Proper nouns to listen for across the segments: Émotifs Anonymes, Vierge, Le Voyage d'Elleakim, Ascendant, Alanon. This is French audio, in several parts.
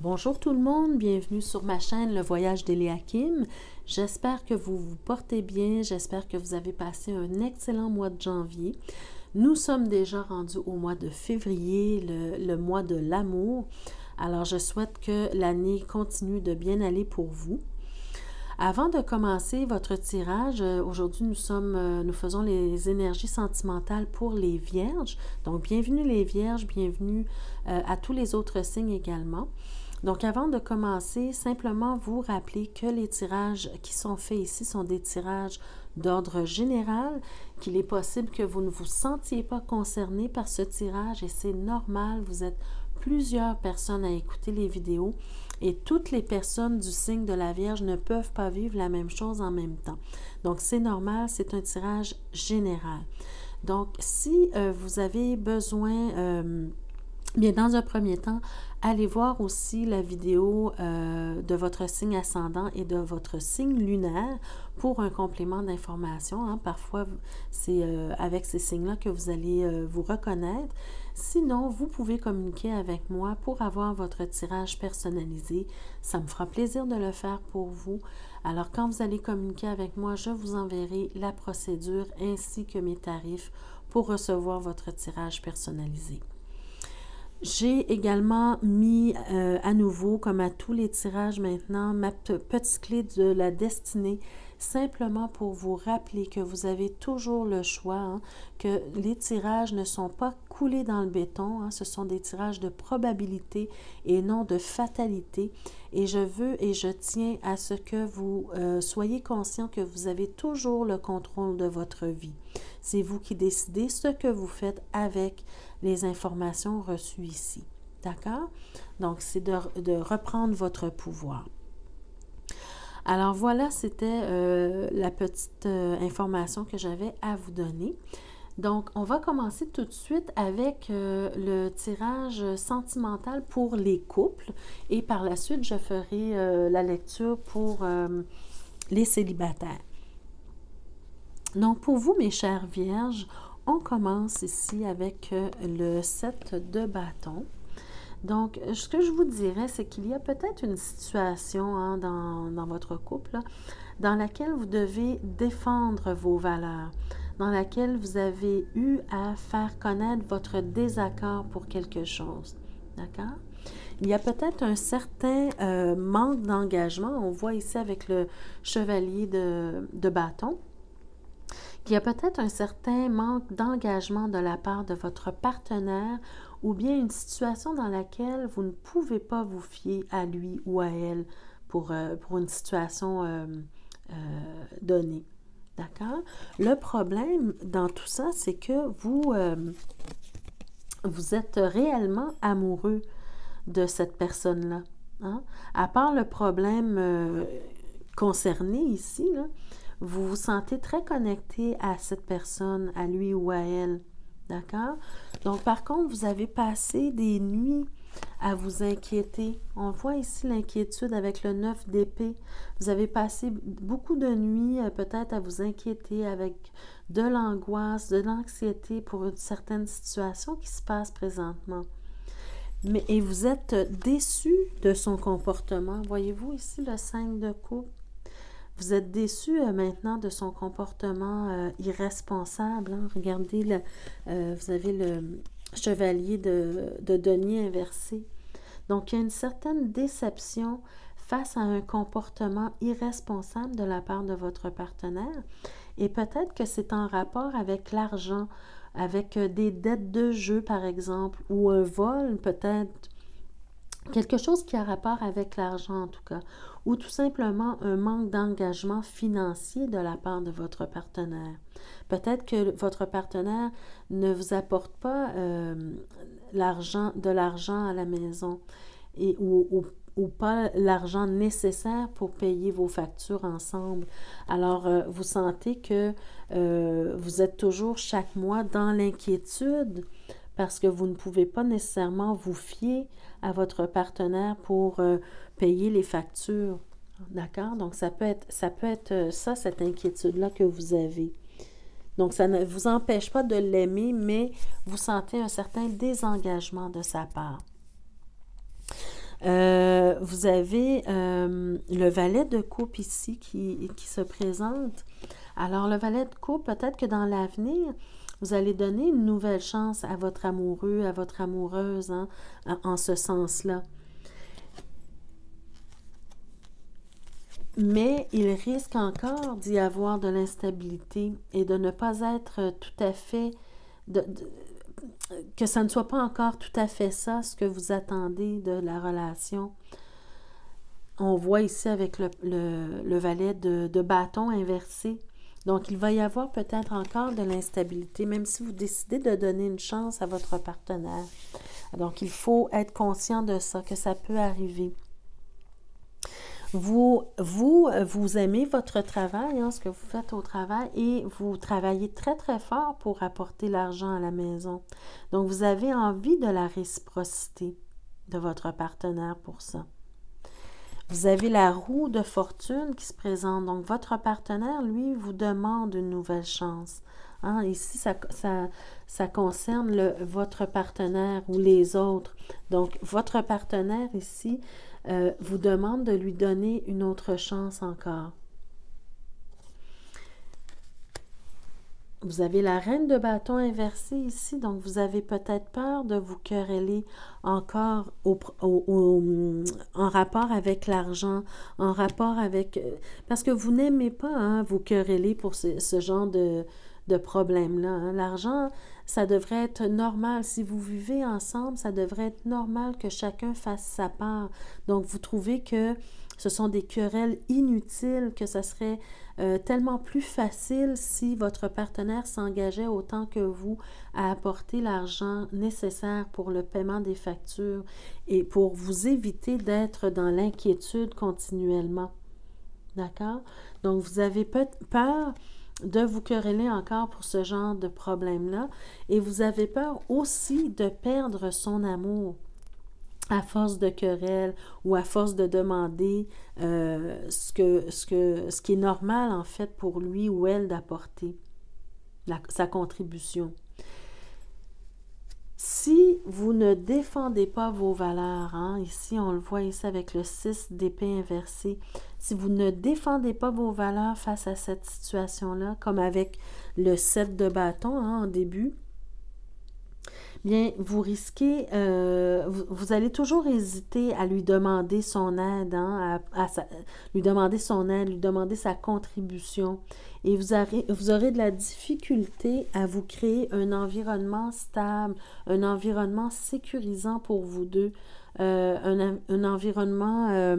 Bonjour tout le monde, bienvenue sur ma chaîne Le Voyage d'Elleakim. J'espère que vous vous portez bien, j'espère que vous avez passé un excellent mois de janvier. Nous sommes déjà rendus au mois de février, le mois de l'amour. Alors je souhaite que l'année continue de bien aller pour vous. Avant de commencer votre tirage, aujourd'hui nous faisons les énergies sentimentales pour les Vierges. Donc bienvenue les Vierges, bienvenue à tous les autres signes également. Donc avant de commencer, simplement vous rappeler que les tirages qui sont faits ici sont des tirages d'ordre général, qu'il est possible que vous ne vous sentiez pas concerné par ce tirage et c'est normal, vous êtes plusieurs personnes à écouter les vidéos et toutes les personnes du signe de la Vierge ne peuvent pas vivre la même chose en même temps. Donc c'est normal, c'est un tirage général. Donc si vous avez besoin... Bien, dans un premier temps, allez voir aussi la vidéo de votre signe ascendant et de votre signe lunaire pour un complément d'information, hein. Parfois, c'est avec ces signes-là que vous allez vous reconnaître. Sinon, vous pouvez communiquer avec moi pour avoir votre tirage personnalisé. Ça me fera plaisir de le faire pour vous. Alors, quand vous allez communiquer avec moi, je vous enverrai la procédure ainsi que mes tarifs pour recevoir votre tirage personnalisé. J'ai également mis à nouveau, comme à tous les tirages maintenant, ma petite clé de la destinée, simplement pour vous rappeler que vous avez toujours le choix, hein, que les tirages ne sont pas coulés dans le béton, hein, ce sont des tirages de probabilité et non de fatalité. Et je veux et je tiens à ce que vous soyez conscient que vous avez toujours le contrôle de votre vie. C'est vous qui décidez ce que vous faites avec les informations reçues ici. D'accord? Donc, c'est de reprendre votre pouvoir. Alors voilà, c'était la petite information que j'avais à vous donner. Donc, on va commencer tout de suite avec le tirage sentimental pour les couples. Et par la suite, je ferai la lecture pour les célibataires. Donc, pour vous, mes chères Vierges, on commence ici avec le 7 de bâton. Donc, ce que je vous dirais, c'est qu'il y a peut-être une situation hein, dans votre couple là, dans laquelle vous devez défendre vos valeurs, dans laquelle vous avez eu à faire connaître votre désaccord pour quelque chose. D'accord? Il y a peut-être un certain manque d'engagement. On voit ici avec le chevalier de bâton. Il y a peut-être un certain manque d'engagement de la part de votre partenaire ou bien une situation dans laquelle vous ne pouvez pas vous fier à lui ou à elle pour une situation donnée. D'accord? Le problème dans tout ça, c'est que vous êtes réellement amoureux de cette personne-là. Hein? À part le problème concerné ici, là, vous vous sentez très connecté à cette personne, à lui ou à elle. D'accord? Donc, par contre, vous avez passé des nuits à vous inquiéter. On voit ici l'inquiétude avec le 9 d'épée. Vous avez passé beaucoup de nuits peut-être à vous inquiéter avec de l'angoisse, de l'anxiété pour une certaine situation qui se passe présentement. Et vous êtes déçu de son comportement. Voyez-vous ici le 5 de coupe? Vous êtes déçu maintenant de son comportement irresponsable. Hein? Regardez, vous avez le chevalier de denier inversé. Donc, il y a une certaine déception face à un comportement irresponsable de la part de votre partenaire. Et peut-être que c'est en rapport avec l'argent, avec des dettes de jeu, par exemple, ou un vol, peut-être. Quelque chose qui a rapport avec l'argent, en tout cas, ou tout simplement un manque d'engagement financier de la part de votre partenaire. Peut-être que votre partenaire ne vous apporte pas de l'argent à la maison et, ou pas l'argent nécessaire pour payer vos factures ensemble. Alors, vous sentez que vous êtes toujours chaque mois dans l'inquiétude parce que vous ne pouvez pas nécessairement vous fier à votre partenaire pour payer les factures. D'accord? Donc, ça peut être ça, cette inquiétude-là que vous avez. Donc, ça ne vous empêche pas de l'aimer, mais vous sentez un certain désengagement de sa part. Vous avez le valet de coupe ici qui se présente. Alors, le valet de coupe, peut-être que dans l'avenir, vous allez donner une nouvelle chance à votre amoureux, à votre amoureuse, hein, en ce sens-là. Mais il risque encore d'y avoir de l'instabilité et de ne pas être tout à fait... que ça ne soit pas encore tout à fait ça, ce que vous attendez de la relation. On voit ici avec le valet de bâton inversé. Donc, il va y avoir peut-être encore de l'instabilité, même si vous décidez de donner une chance à votre partenaire. Donc, il faut être conscient de ça, que ça peut arriver. Vous aimez votre travail, hein, ce que vous faites au travail, et vous travaillez très, très fort pour apporter l'argent à la maison. Donc, vous avez envie de la réciprocité de votre partenaire pour ça. Vous avez la roue de fortune qui se présente. Donc, votre partenaire, lui, vous demande une nouvelle chance. Hein? Ici, ça concerne votre partenaire ou les autres. Donc, votre partenaire, ici, vous demande de lui donner une autre chance encore. Vous avez la reine de bâton inversée ici, donc vous avez peut-être peur de vous quereller encore en rapport avec l'argent, en rapport avec... Parce que vous n'aimez pas vous quereller pour ce genre de problème-là. Hein. L'argent, ça devrait être normal. Si vous vivez ensemble, ça devrait être normal que chacun fasse sa part. Donc, vous trouvez que ce sont des querelles inutiles, que ça serait tellement plus facile si votre partenaire s'engageait autant que vous à apporter l'argent nécessaire pour le paiement des factures et pour vous éviter d'être dans l'inquiétude continuellement. D'accord? Donc, vous avez peur de vous quereller encore pour ce genre de problème-là et vous avez peur aussi de perdre son amour. À force de querelle ou à force de demander ce qui est normal, en fait, pour lui ou elle d'apporter sa contribution. Si vous ne défendez pas vos valeurs, hein, ici, on le voit ici avec le 6 d'épée inversée, si vous ne défendez pas vos valeurs face à cette situation-là, comme avec le 7 de bâton en début, bien, vous risquez, vous allez toujours hésiter à lui demander son aide, hein, lui demander sa contribution. Et vous aurez de la difficulté à vous créer un environnement stable, un environnement sécurisant pour vous deux, un environnement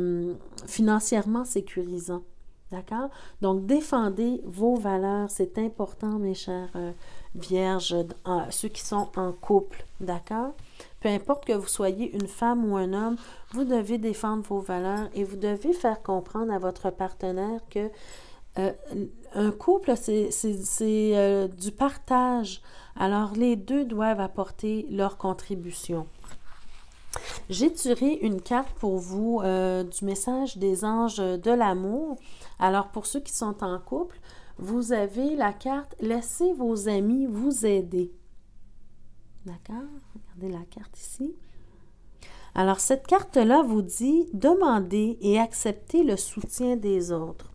financièrement sécurisant. D'accord? Donc, défendez vos valeurs. C'est important, mes chers vierges, ceux qui sont en couple. D'accord? Peu importe que vous soyez une femme ou un homme, vous devez défendre vos valeurs et vous devez faire comprendre à votre partenaire que un couple, c'est du partage. Alors, les deux doivent apporter leur contribution. J'ai tiré une carte pour vous du message des anges de l'amour. Alors, pour ceux qui sont en couple, vous avez la carte « Laissez vos amis vous aider ». D'accord? Regardez la carte ici. Alors, cette carte-là vous dit « Demandez et acceptez le soutien des autres ».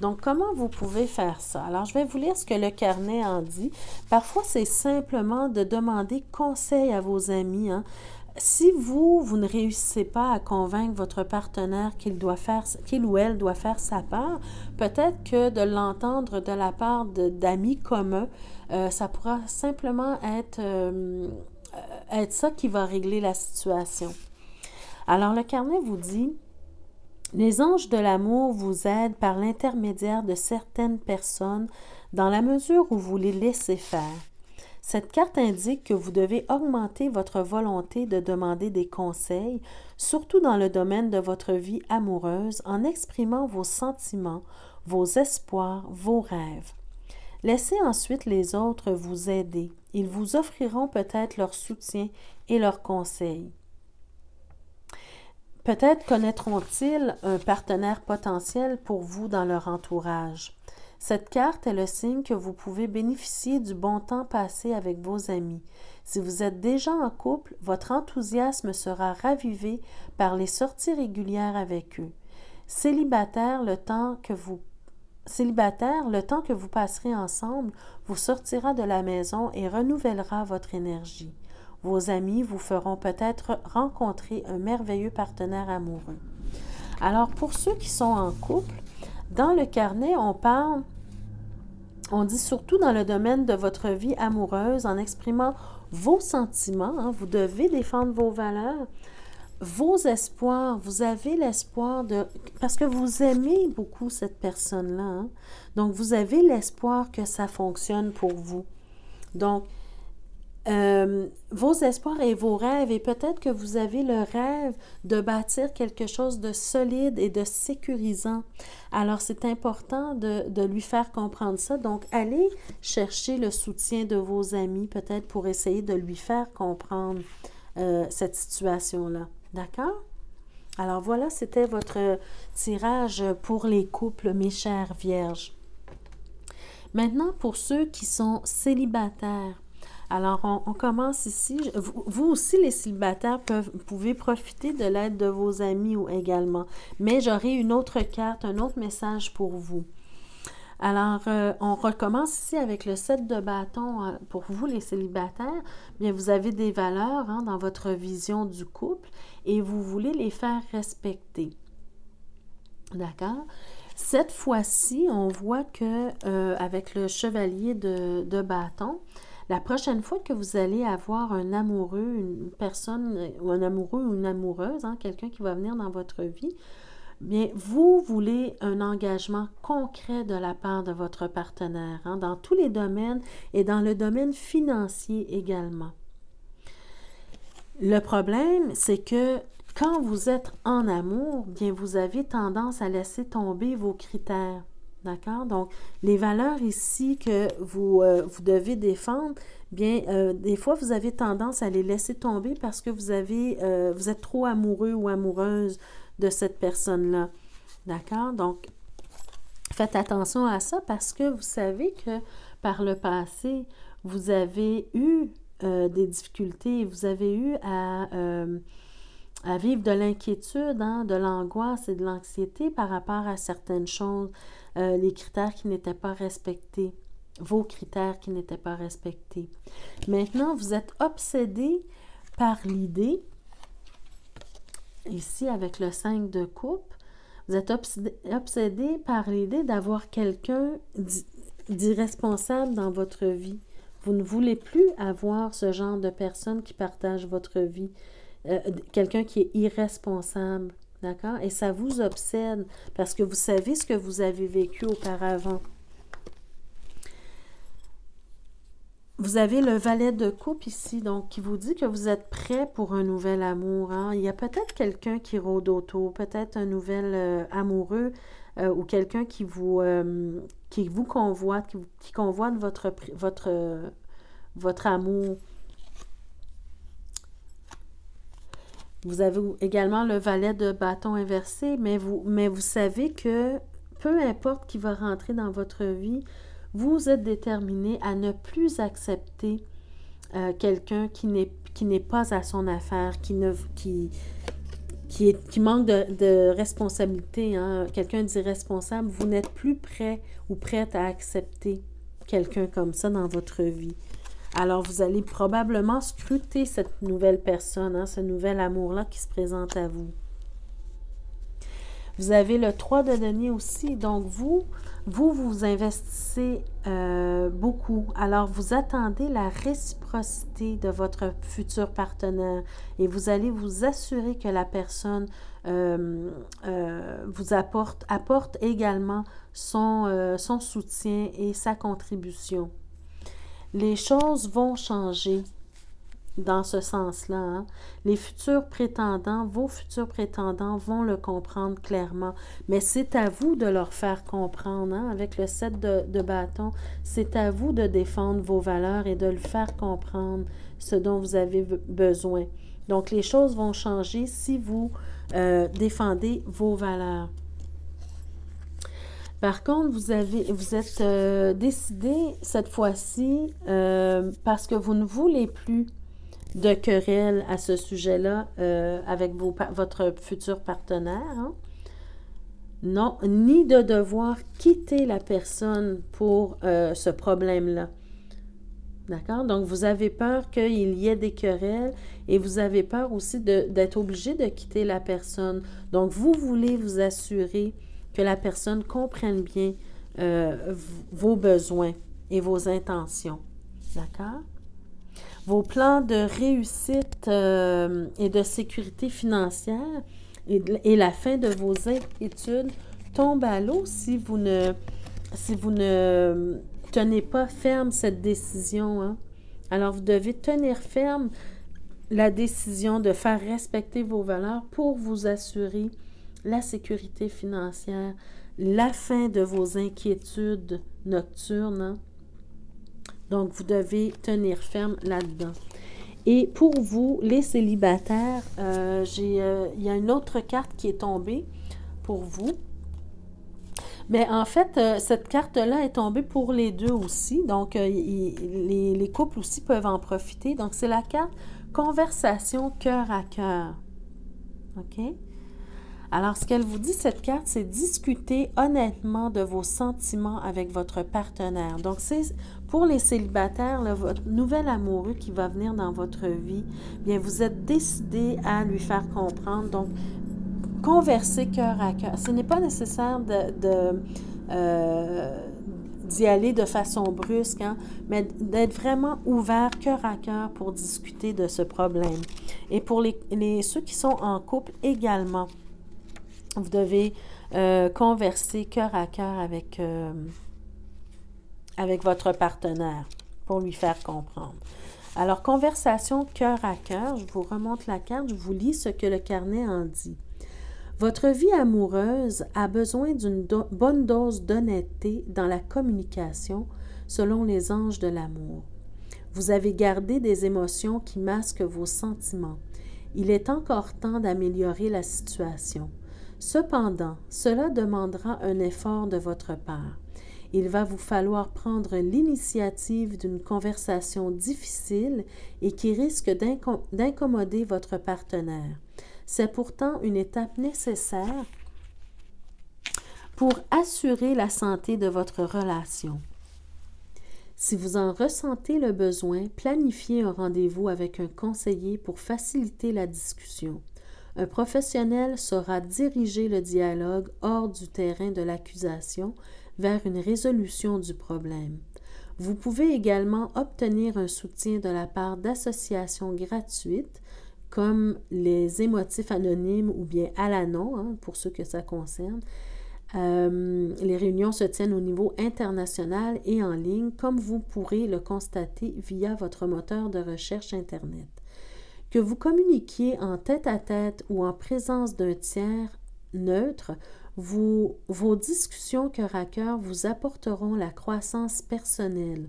Donc, comment vous pouvez faire ça? Alors, je vais vous lire ce que le carnet en dit. Parfois, c'est simplement de demander conseil à vos amis, hein? Si vous ne réussissez pas à convaincre votre partenaire qu'il ou elle doit faire sa part, peut-être que de l'entendre de la part d'amis communs, ça pourra simplement être ça qui va régler la situation. Alors, le carnet vous dit « Les anges de l'amour vous aident par l'intermédiaire de certaines personnes dans la mesure où vous les laissez faire. » Cette carte indique que vous devez augmenter votre volonté de demander des conseils, surtout dans le domaine de votre vie amoureuse, en exprimant vos sentiments, vos espoirs, vos rêves. Laissez ensuite les autres vous aider. Ils vous offriront peut-être leur soutien et leurs conseils. Peut-être connaîtront-ils un partenaire potentiel pour vous dans leur entourage. Cette carte est le signe que vous pouvez bénéficier du bon temps passé avec vos amis. Si vous êtes déjà en couple, votre enthousiasme sera ravivé par les sorties régulières avec eux. Célibataire, le temps que vous passerez ensemble vous sortira de la maison et renouvellera votre énergie. Vos amis vous feront peut-être rencontrer un merveilleux partenaire amoureux. Alors, pour ceux qui sont en couple, dans le carnet, on dit surtout dans le domaine de votre vie amoureuse, en exprimant vos sentiments, hein, vous devez défendre vos valeurs, vos espoirs, vous avez l'espoir de... Parce que vous aimez beaucoup cette personne-là, hein, donc vous avez l'espoir que ça fonctionne pour vous. Donc, vos espoirs et vos rêves, et peut-être que vous avez le rêve de bâtir quelque chose de solide et de sécurisant. Alors, c'est important de lui faire comprendre ça. Donc, allez chercher le soutien de vos amis, peut-être pour essayer de lui faire comprendre cette situation-là. D'accord? Alors, voilà, c'était votre tirage pour les couples, mes chères vierges. Maintenant, pour ceux qui sont célibataires, alors, on commence ici. Vous aussi, les célibataires, pouvez profiter de l'aide de vos amis ou également. Mais j'aurai une autre carte, un autre message pour vous. Alors, on recommence ici avec le 7 de bâton. Pour vous, les célibataires, bien, vous avez des valeurs hein, dans votre vision du couple et vous voulez les faire respecter. D'accord? Cette fois-ci, on voit que avec le chevalier de bâton, la prochaine fois que vous allez avoir un amoureux, une personne, ou un amoureux ou une amoureuse, hein, quelqu'un qui va venir dans votre vie, bien, vous voulez un engagement concret de la part de votre partenaire, hein, dans tous les domaines et dans le domaine financier également. Le problème, c'est que quand vous êtes en amour, bien, vous avez tendance à laisser tomber vos critères. D'accord? Donc, les valeurs ici que vous devez défendre, bien, des fois, vous avez tendance à les laisser tomber parce que vous êtes trop amoureux ou amoureuse de cette personne-là. D'accord? Donc, faites attention à ça parce que vous savez que par le passé, vous avez eu des difficultés, vous avez eu à vivre de l'inquiétude, hein, de l'angoisse et de l'anxiété par rapport à certaines choses, les critères qui n'étaient pas respectés, vos critères qui n'étaient pas respectés. Maintenant, vous êtes obsédé par l'idée, ici avec le 5 de coupe, vous êtes obsédé par l'idée d'avoir quelqu'un d'irresponsable dans votre vie. Vous ne voulez plus avoir ce genre de personne qui partage votre vie. Quelqu'un qui est irresponsable, d'accord? Et ça vous obsède parce que vous savez ce que vous avez vécu auparavant. Vous avez le valet de coupe ici, donc qui vous dit que vous êtes prêt pour un nouvel amour. Hein? Il y a peut-être quelqu'un qui rôde autour, peut-être un nouvel amoureux ou quelqu'un qui vous convoite, qui convoite votre amour. Vous avez également le valet de bâton inversé, mais vous savez que peu importe qui va rentrer dans votre vie, vous êtes déterminé à ne plus accepter quelqu'un qui n'est pas à son affaire, qui manque de responsabilité, hein, quelqu'un d'irresponsable. Vous n'êtes plus prêt ou prête à accepter quelqu'un comme ça dans votre vie. Alors, vous allez probablement scruter cette nouvelle personne, hein, ce nouvel amour-là qui se présente à vous. Vous avez le 3 de denier aussi, donc vous investissez beaucoup. Alors, vous attendez la réciprocité de votre futur partenaire et vous allez vous assurer que la personne vous apporte également son soutien et sa contribution. Les choses vont changer dans ce sens-là. Hein? Les futurs prétendants, vos futurs prétendants vont le comprendre clairement. Mais c'est à vous de leur faire comprendre. Hein? Avec le 7 de bâton, c'est à vous de défendre vos valeurs et de le faire comprendre ce dont vous avez besoin. Donc, les choses vont changer si vous défendez vos valeurs. Par contre, vous êtes décidé cette fois-ci parce que vous ne voulez plus de querelle à ce sujet-là avec votre futur partenaire. Hein? Non, ni de devoir quitter la personne pour ce problème-là. D'accord? Donc, vous avez peur qu'il y ait des querelles et vous avez peur aussi d'être obligé de quitter la personne. Donc, vous voulez vous assurer que la personne comprenne bien vos besoins et vos intentions. D'accord? Vos plans de réussite et de sécurité financière et la fin de vos études tombent à l'eau si vous ne, tenez pas ferme cette décision. Hein? Alors, vous devez tenir ferme la décision de faire respecter vos valeurs pour vous assurer la sécurité financière, la fin de vos inquiétudes nocturnes. Hein? Donc, vous devez tenir ferme là-dedans. Et pour vous, les célibataires, il y a une autre carte qui est tombée pour vous. Mais en fait, cette carte-là est tombée pour les deux aussi. Donc, les couples aussi peuvent en profiter. Donc, c'est la carte « Conversation cœur à cœur ». OK? Alors, ce qu'elle vous dit, cette carte, c'est « Discuter honnêtement de vos sentiments avec votre partenaire ». Donc, c'est pour les célibataires, là, votre nouvel amoureux qui va venir dans votre vie, bien, vous êtes décidé à lui faire comprendre. Donc, converser cœur à cœur. Ce n'est pas nécessaire d'y aller de façon brusque, hein, mais d'être vraiment ouvert cœur à cœur pour discuter de ce problème. Et pour ceux qui sont en couple également, vous devez converser cœur à cœur avec votre partenaire pour lui faire comprendre. Alors, conversation cœur à cœur, je vous remonte la carte, je vous lis ce que le carnet en dit. Votre vie amoureuse a besoin d'une bonne dose d'honnêteté dans la communication, selon les anges de l'amour. Vous avez gardé des émotions qui masquent vos sentiments. Il est encore temps d'améliorer la situation. Cependant, cela demandera un effort de votre part. Il va vous falloir prendre l'initiative d'une conversation difficile et qui risque d'incommoder votre partenaire. C'est pourtant une étape nécessaire pour assurer la santé de votre relation. Si vous en ressentez le besoin, planifiez un rendez-vous avec un conseiller pour faciliter la discussion. Un professionnel saura diriger le dialogue hors du terrain de l'accusation vers une résolution du problème. Vous pouvez également obtenir un soutien de la part d'associations gratuites comme les Émotifs Anonymes ou bien Alanon, hein, pour ceux que ça concerne. Les réunions se tiennent au niveau international et en ligne, comme vous pourrez le constater via votre moteur de recherche Internet. Que vous communiquiez en tête-à-tête ou en présence d'un tiers neutre, vos discussions cœur à cœur vous apporteront la croissance personnelle.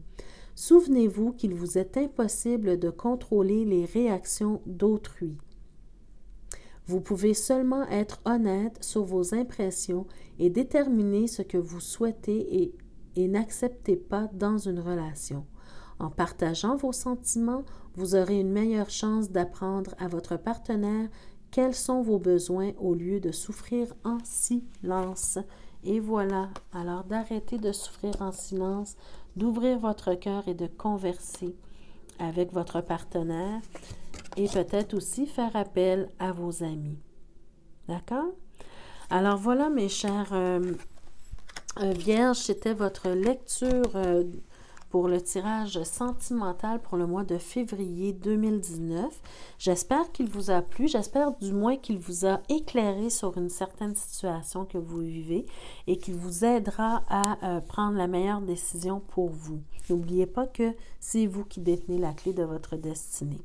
Souvenez-vous qu'il vous est impossible de contrôler les réactions d'autrui. Vous pouvez seulement être honnête sur vos impressions et déterminer ce que vous souhaitez et n'acceptez pas dans une relation. En partageant vos sentiments, vous aurez une meilleure chance d'apprendre à votre partenaire quels sont vos besoins au lieu de souffrir en silence. Et voilà, alors d'arrêter de souffrir en silence, d'ouvrir votre cœur et de converser avec votre partenaire et peut-être aussi faire appel à vos amis. D'accord? Alors voilà mes chères Vierges, c'était votre lecture pour le tirage sentimental pour le mois de février 2019. J'espère qu'il vous a plu, j'espère du moins qu'il vous a éclairé sur une certaine situation que vous vivez et qu'il vous aidera à prendre la meilleure décision pour vous. N'oubliez pas que c'est vous qui détenez la clé de votre destinée.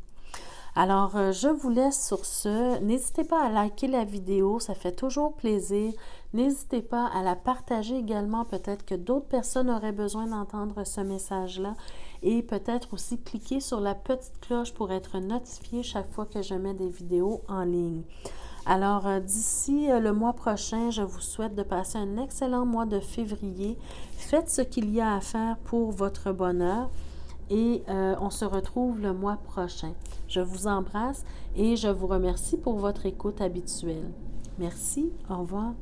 Alors, je vous laisse sur ce. N'hésitez pas à liker la vidéo, ça fait toujours plaisir. N'hésitez pas à la partager également, peut-être que d'autres personnes auraient besoin d'entendre ce message-là. Et peut-être aussi cliquer sur la petite cloche pour être notifié chaque fois que je mets des vidéos en ligne. Alors, d'ici le mois prochain, je vous souhaite de passer un excellent mois de février. Faites ce qu'il y a à faire pour votre bonheur. et on se retrouve le mois prochain. Je vous embrasse et je vous remercie pour votre écoute habituelle. Merci, au revoir.